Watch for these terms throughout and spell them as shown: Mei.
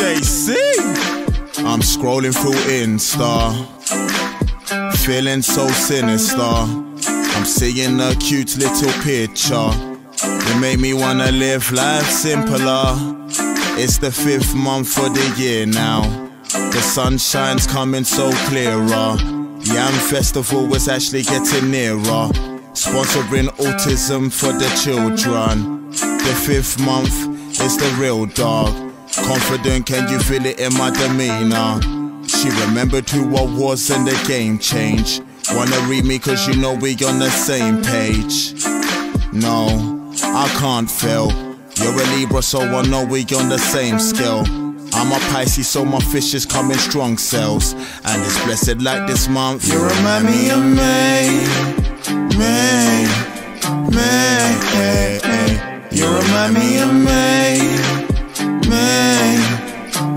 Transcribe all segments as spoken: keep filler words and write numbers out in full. J C. I'm scrolling through Insta, feeling so sinister. I'm seeing a cute little picture. It made me wanna live life simpler. It's the fifth month of the year now. The sunshine's coming so clearer. Yam Festival was actually getting nearer. Sponsoring autism for the children. The fifth month is the real dog. Confident, can you feel it in my demeanor? She remembered who I was and the game changed. Wanna read me cause you know we on the same page. No, I can't fail. You're a Libra so I know we on the same scale. I'm a Pisces so my fish is coming strong cells. And it's blessed like this month. You remind me of May, May, May, hey, hey. You remind me of May, Mei,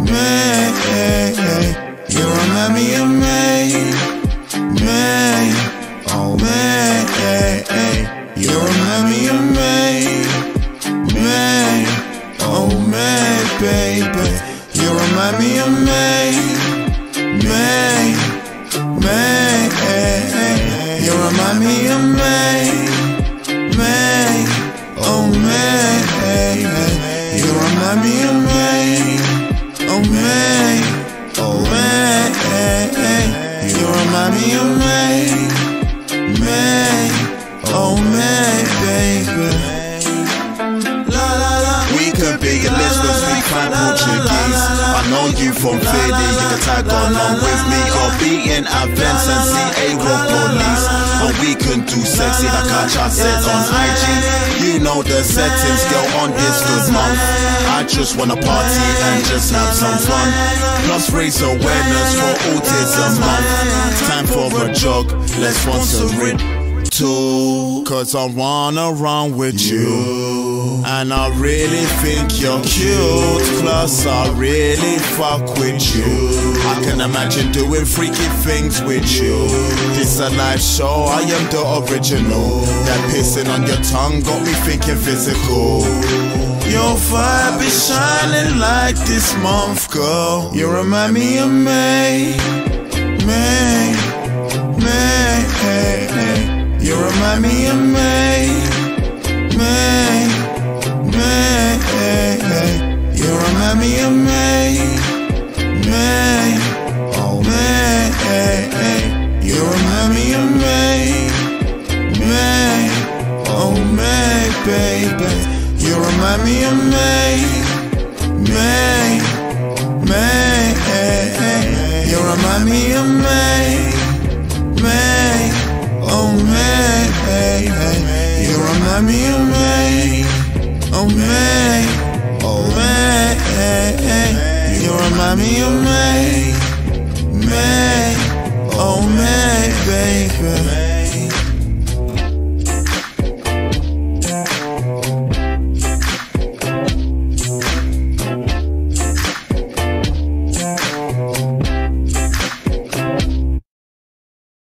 Mei, hey, hey. You remind me of Mei, Mei, oh Mei, hey, hey. You remind me of Mei, Mei, oh Mei, baby. You remind me of Mei, Mei, Mei, hey, hey. You remind me of Mei, Mei, oh Mei, hey, hey. You remind me of Mei, oh Mei, oh Mei, hey, hey. You remind me of Mei, Mei, oh Mei, baby. La la la. We could be a list of three fine Portuguese. I know you from Philly, you can tag along with me. Or be in events and see a walk police. But we can do sexy like I said on I G. You know the settings, girl, on this good month. I just wanna party and just have some fun. Plus raise awareness for autism month. Time for a jog, let's sponsor it too. Cause I wanna run with you, and I really think you're cute. Plus I really fuck with you. I can imagine doing freaky things with you. This a live show, I am the original. That pissing on your tongue got me thinking physical. Your fire be shining like this month, girl. You remind me of Mei, Mei, Mei, hey, hey. You remind me of Mei, Mei, Mei, hey, hey. You remind me of Mei, Mei, oh Mei, hey, hey. You remind me of Mei, Mei, oh Mei, baby. You remind me of Mei, Mei, Mei, hey, hey. You remind me of Mei, Mei, oh Mei, hey, hey. You remind me of Mei, oh Mei, oh Mei, hey, hey. You remind me of Mei, Mei, oh Mei, baby.